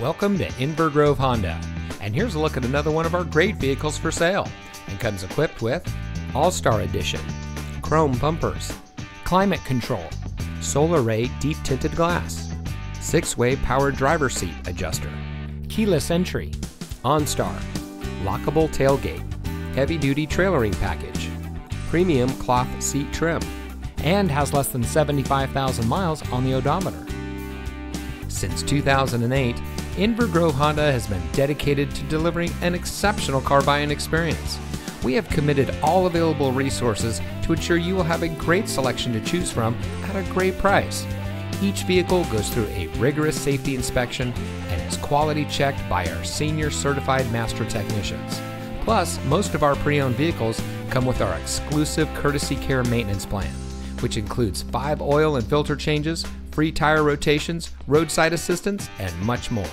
Welcome to Inver Grove Honda, and here's a look at another one of our great vehicles for sale, and comes equipped with OnStar Edition, chrome bumpers, climate control, solar array deep tinted glass, 6-way power driver seat adjuster, keyless entry, OnStar, lockable tailgate, heavy duty trailering package, premium cloth seat trim, and has less than 75,000 miles on the odometer. Since 2008, Inver Grove Honda has been dedicated to delivering an exceptional car buying experience. We have committed all available resources to ensure you will have a great selection to choose from at a great price. Each vehicle goes through a rigorous safety inspection and is quality checked by our senior certified master technicians. Plus, most of our pre-owned vehicles come with our exclusive courtesy care maintenance plan, which includes 5 oil and filter changes, free tire rotations, roadside assistance, and much more.